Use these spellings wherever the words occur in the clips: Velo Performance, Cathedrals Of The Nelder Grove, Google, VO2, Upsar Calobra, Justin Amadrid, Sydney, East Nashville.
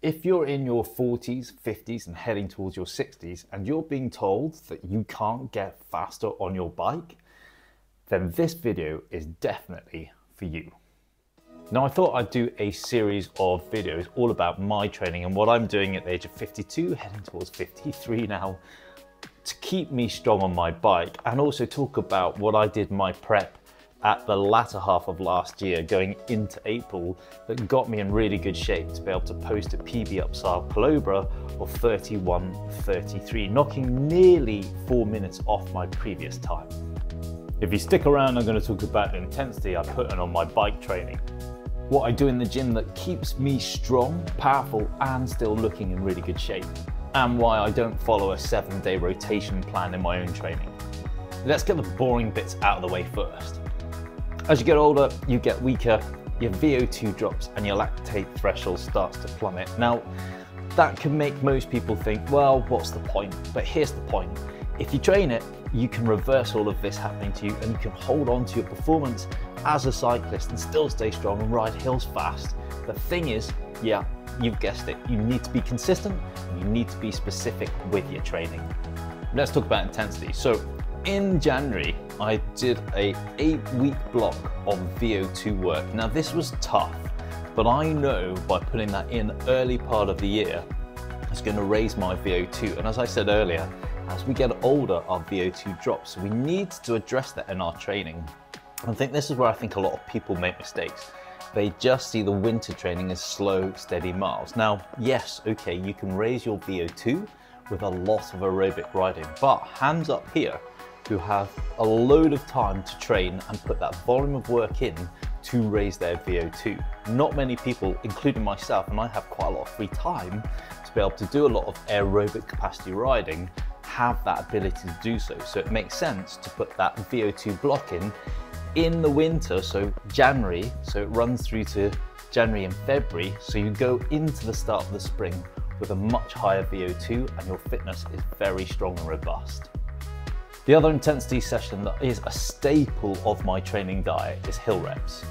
If you're in your 40s, 50s and heading towards your 60s and you're being told that you can't get faster on your bike, then this video is definitely for you. Now, I thought I'd do a series of videos all about my training and what I'm doing at the age of 52, heading towards 53 now, to keep me strong on my bike, and also talk about what I did my prep at the latter half of last year going into April that got me in really good shape to be able to post a PB Upsar Calobra of 31:33, knocking nearly 4 minutes off my previous time. If you stick around, I'm going to talk about the intensity I put in on my bike training, what I do in the gym that keeps me strong, powerful and still looking in really good shape, and why I don't follow a 7-day rotation plan in my own training. Let's get the boring bits out of the way first. As you get older, you get weaker, your VO2 drops and your lactate threshold starts to plummet. Now, that can make most people think, well, what's the point? But here's the point. If you train it, you can reverse all of this happening to you and you can hold on to your performance as a cyclist and still stay strong and ride hills fast. The thing is, yeah, you've guessed it, you need to be consistent, you need to be specific with your training. Let's talk about intensity. So, in January, I did a 8-week block of VO2 work. Now this was tough, but I know by putting that in early part of the year, it's going to raise my VO2. And as I said earlier, as we get older, our VO2 drops. So we need to address that in our training. I think this is where I think a lot of people make mistakes. They just see the winter training as slow, steady miles. Now, yes, okay, you can raise your VO2 with a lot of aerobic riding, but hands up here who have a load of time to train and put that volume of work in to raise their VO2. Not many people, including myself, and I have quite a lot of free time to be able to do a lot of aerobic capacity riding, have that ability to do so. So it makes sense to put that VO2 block in the winter, so January, so it runs through to January and February, so you go into the start of the spring with a much higher VO2 and your fitness is very strong and robust. The other intensity session that is a staple of my training diet is hill reps.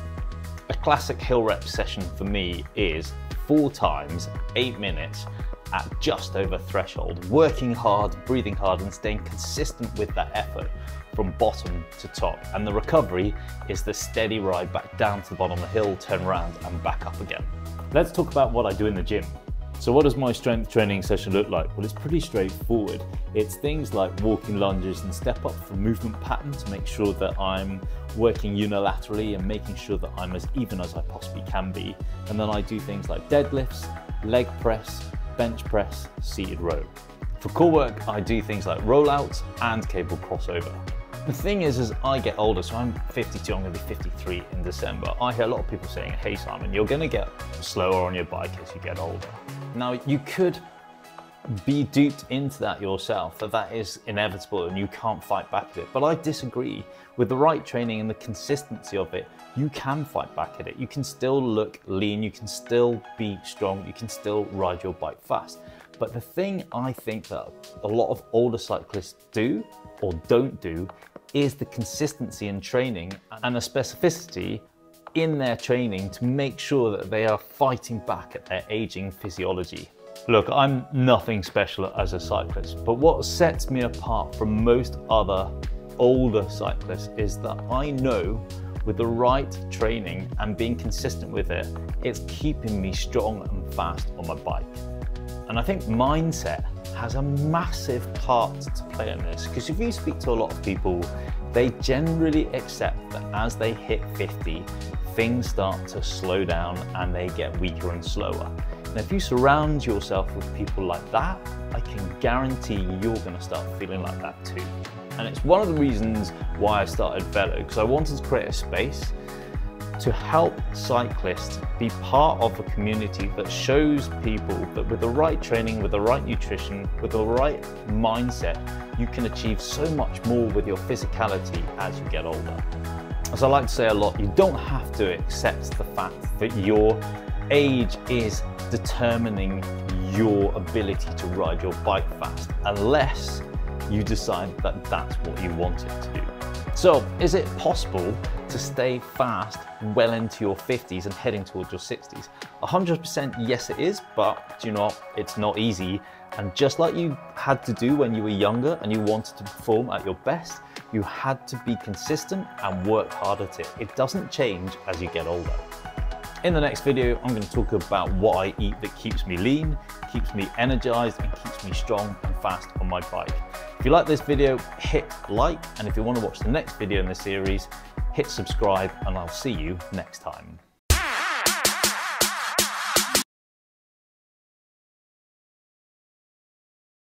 A classic hill rep session for me is 4 times 8 minutes at just over threshold, working hard, breathing hard and staying consistent with that effort from bottom to top. And the recovery is the steady ride back down to the bottom of the hill, turn around and back up again. Let's talk about what I do in the gym. So what does my strength training session look like? Well, it's pretty straightforward. It's things like walking lunges and step up for movement pattern to make sure that I'm working unilaterally and making sure that I'm as even as I possibly can be. And then I do things like deadlifts, leg press, bench press, seated row. For core work, I do things like rollouts and cable crossover. The thing is, as I get older, so I'm 52, I'm going to be 53 in December, I hear a lot of people saying, hey Simon, you're going to get slower on your bike as you get older. Now, you could be duped into that yourself, that that is inevitable and you can't fight back at it. But I disagree. With the right training and the consistency of it, you can fight back at it. You can still look lean, you can still be strong, you can still ride your bike fast. But the thing I think that a lot of older cyclists do or don't do is the consistency in training and the specificity in their training to make sure that they are fighting back at their aging physiology. Look, I'm nothing special as a cyclist, but what sets me apart from most other older cyclists is that I know with the right training and being consistent with it, it's keeping me strong and fast on my bike. And I think mindset has a massive part to play in this, because if you speak to a lot of people, they generally accept that as they hit 50, things start to slow down and they get weaker and slower. And if you surround yourself with people like that, I can guarantee you're going to start feeling like that too. And it's one of the reasons why I started Velo, because I wanted to create a space to help cyclists be part of a community that shows people that with the right training, with the right nutrition, with the right mindset, you can achieve so much more with your physicality as you get older. As I like to say a lot, you don't have to accept the fact that your age is determining your ability to ride your bike fast, unless you decide that that's what you want it to do. So is it possible to stay fast well into your 50s and heading towards your 60s? 100% yes it is, but do you know what? It's not easy. And just like you had to do when you were younger and you wanted to perform at your best, you had to be consistent and work hard at it. It doesn't change as you get older. In the next video, I'm going to talk about what I eat that keeps me lean, keeps me energized, and keeps me strong and fast on my bike. If you like this video, hit like, and if you want to watch the next video in the series, hit subscribe, and I'll see you next time.